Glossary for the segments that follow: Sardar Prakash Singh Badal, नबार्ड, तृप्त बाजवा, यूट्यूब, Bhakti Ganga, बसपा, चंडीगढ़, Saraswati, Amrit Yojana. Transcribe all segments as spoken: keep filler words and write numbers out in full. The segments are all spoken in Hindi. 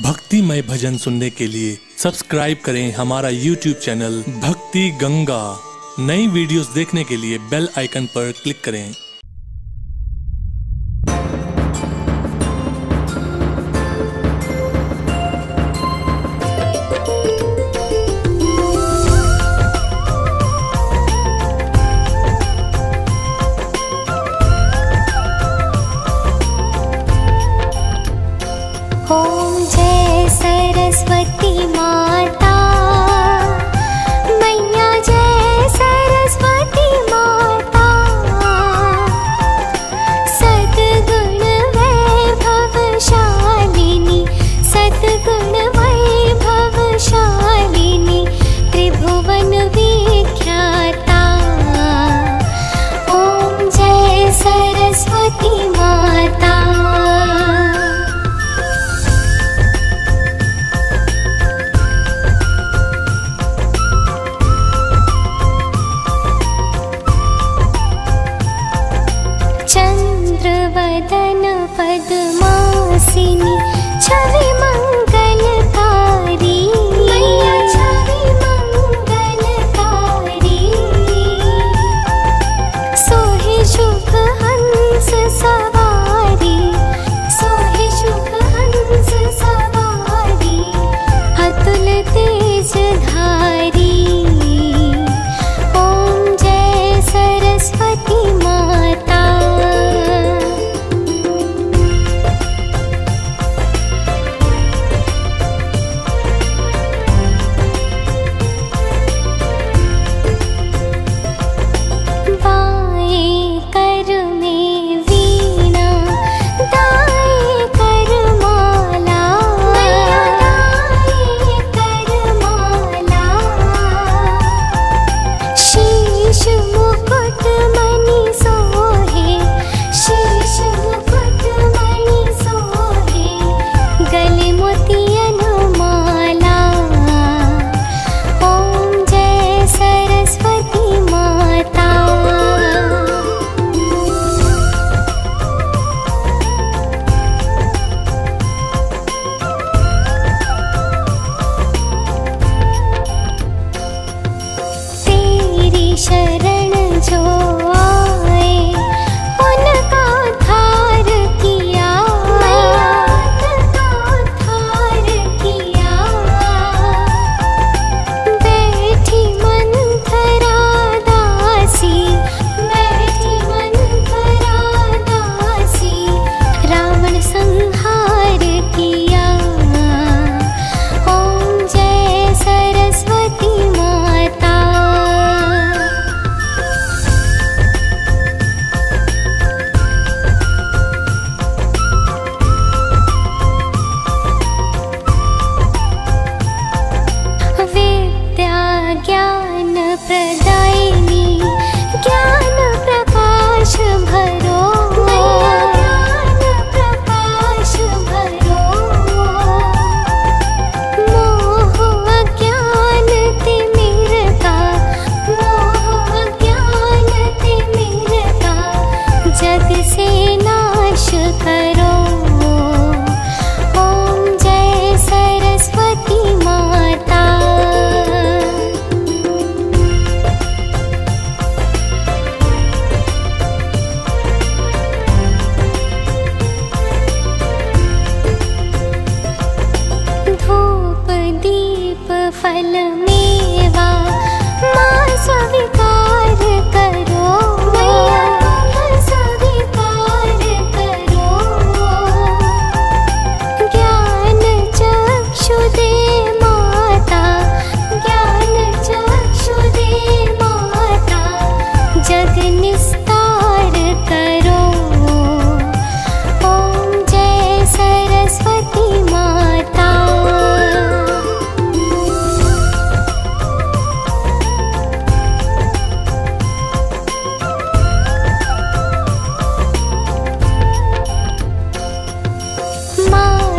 भक्तिमय भजन सुनने के लिए सब्सक्राइब करें हमारा यूट्यूब चैनल भक्ति गंगा। नई वीडियोस देखने के लिए बेल आइकन पर क्लिक करें।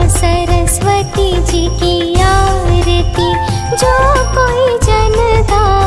सरस्वती जी की आरती जो कोई जनता